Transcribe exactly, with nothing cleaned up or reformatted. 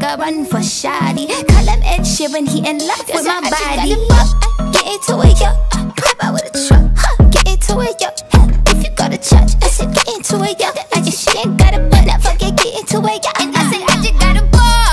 nigga run for shoddy. Call him Ed Sheeran, he in love with my body. Get into it, yo. Pop out with a truck, huh? Get into it, yo. Hell, if you got a church, I said get into it, yo. I just, she ain't got a butt, fuck it, get into it, yo.